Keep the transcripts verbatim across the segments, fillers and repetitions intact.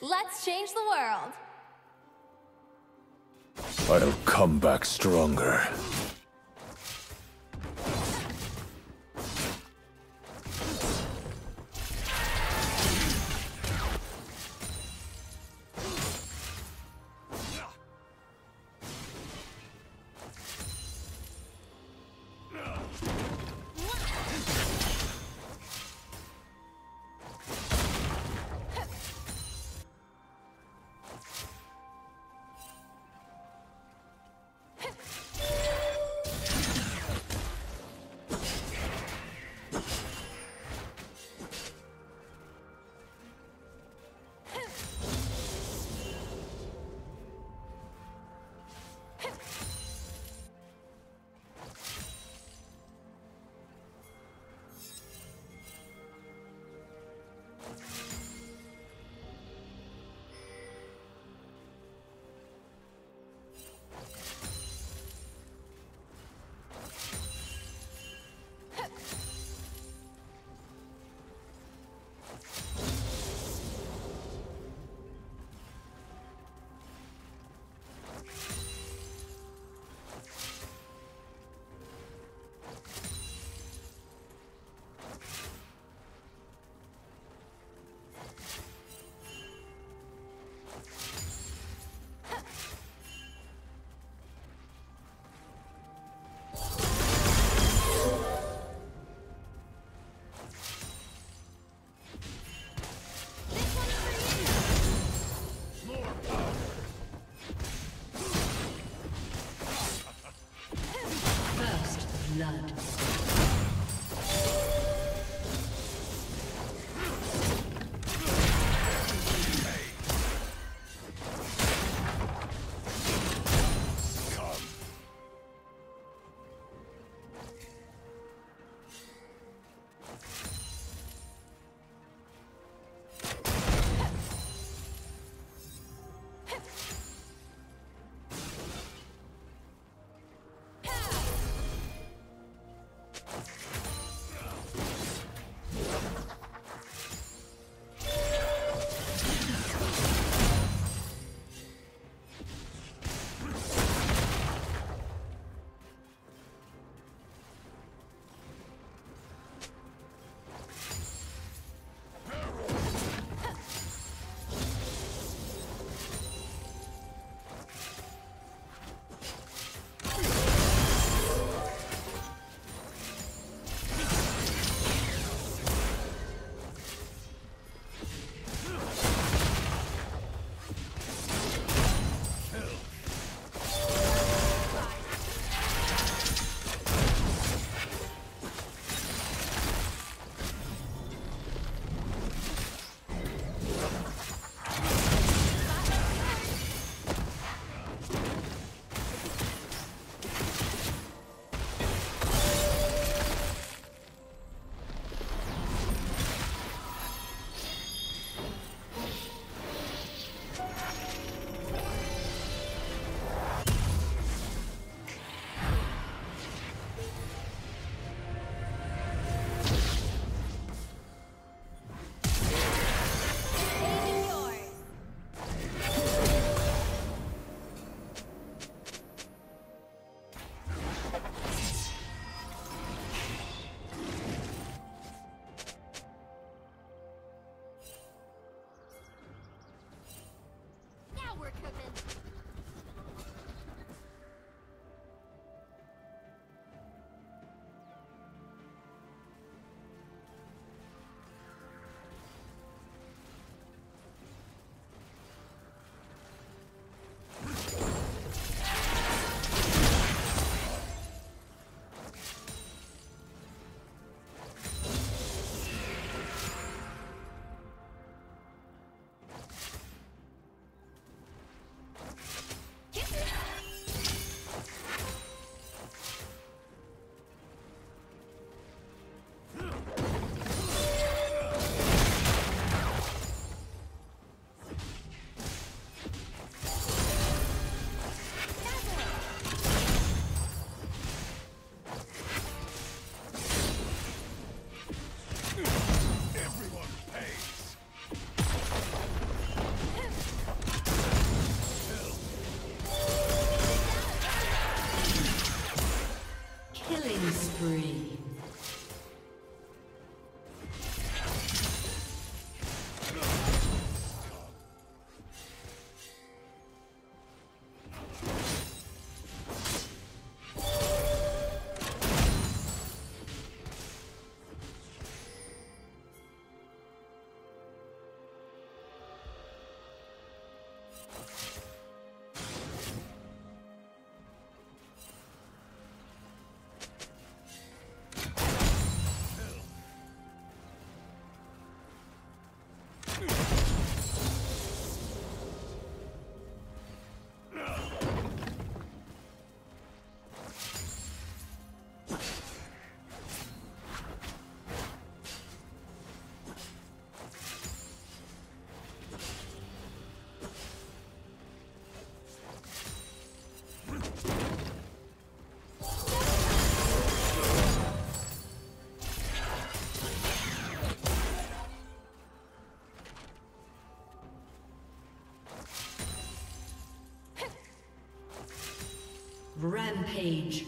Let's change the world. I'll come back stronger. Rampage.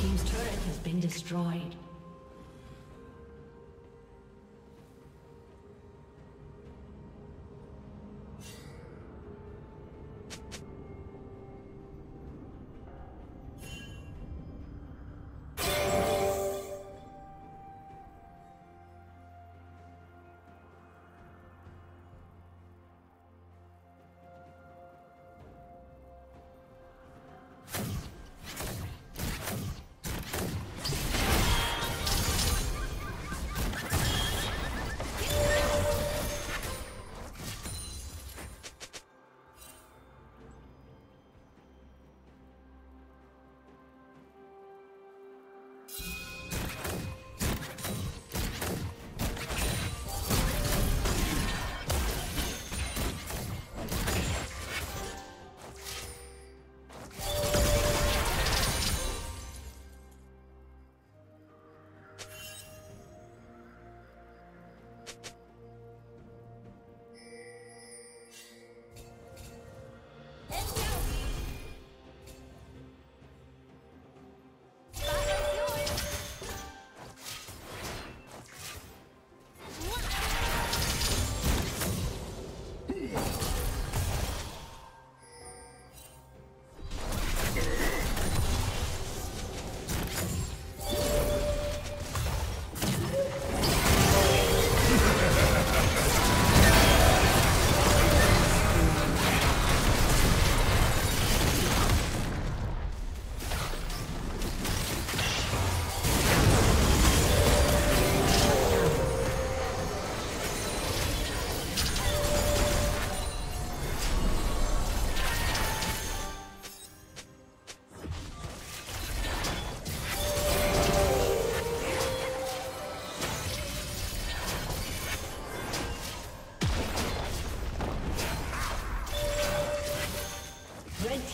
team's turret has been destroyed.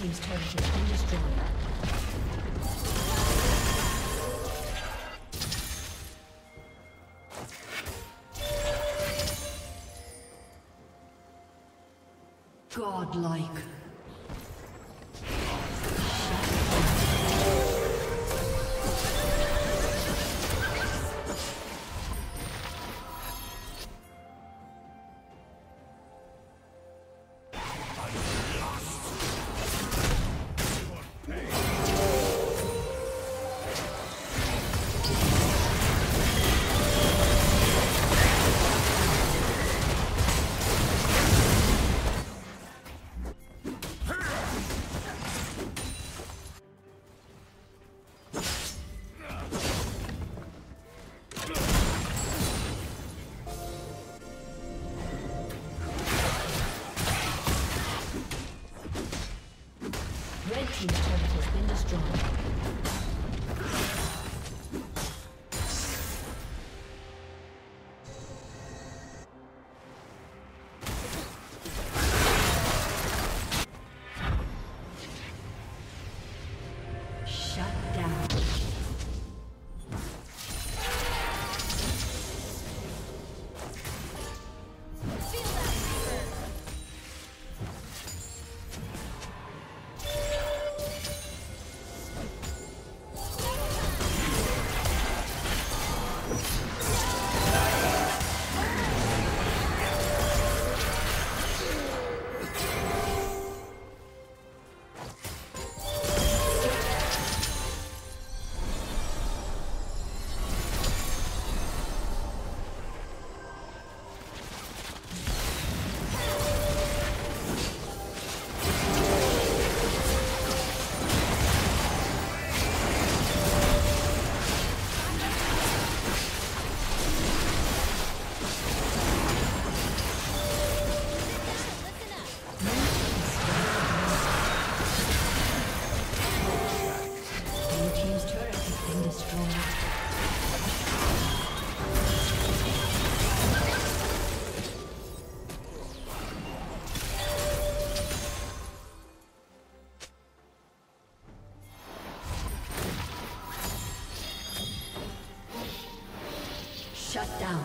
Team's turret has been destroyed. Shut down.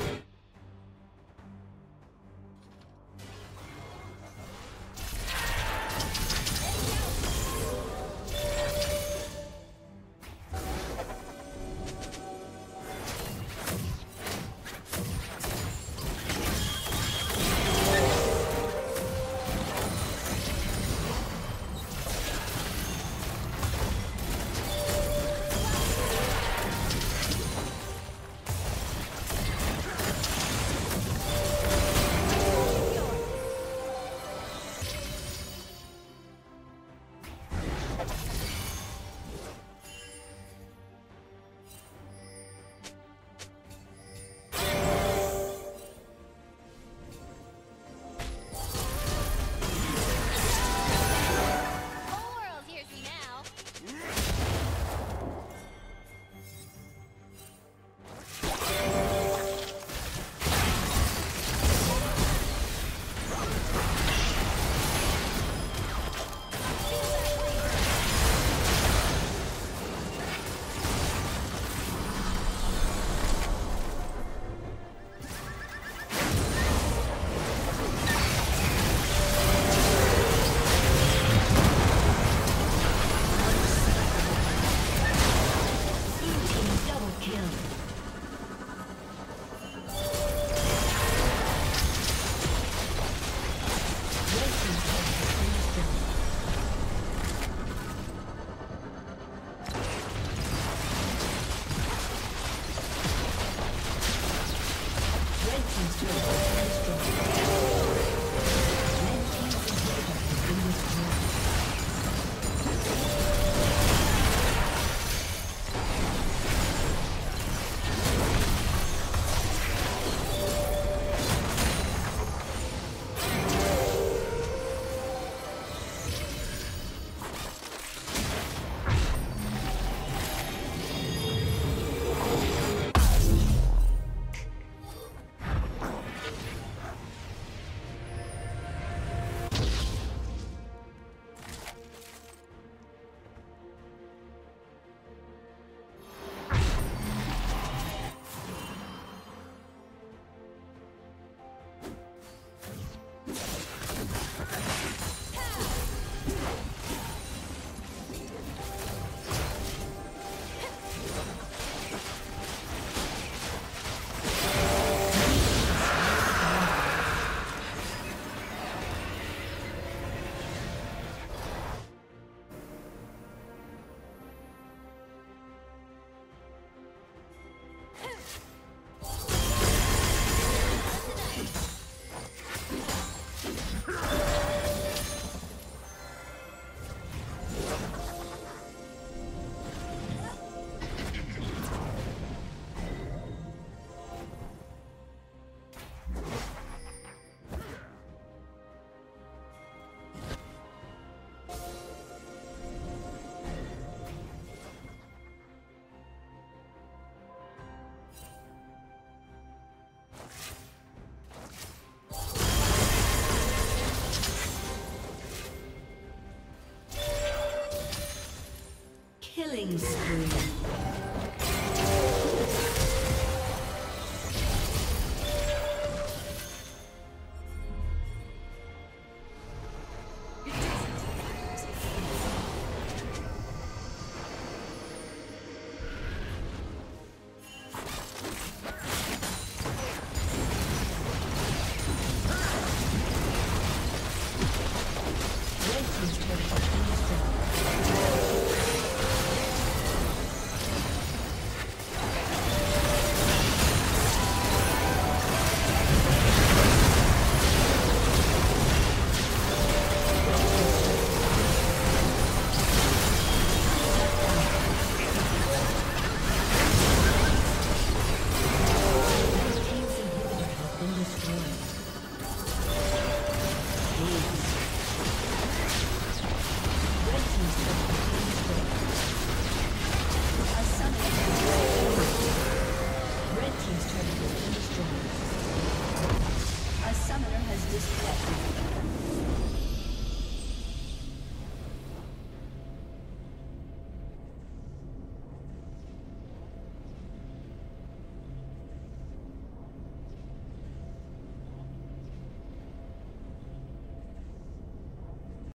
Killing spree. Destroyed. This platform.